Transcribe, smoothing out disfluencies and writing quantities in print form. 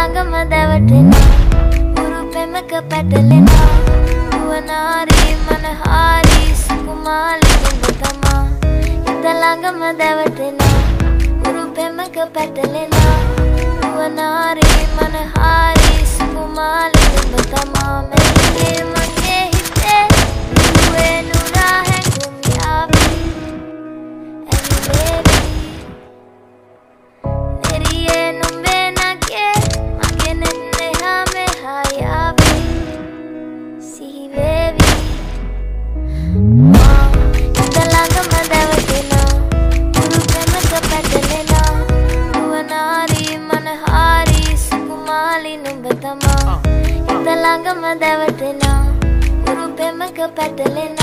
Angamadavatina, Urupema Kapatalina, Uanari, Manahari, Sukumali, Butama, Italangamadavatina, Urupema Kapatalina, Uanari, Manahari, Sukumali, Butama, Mele, Makehite, Uenura, Kumiabi, and baby. Uru pema ka patalena.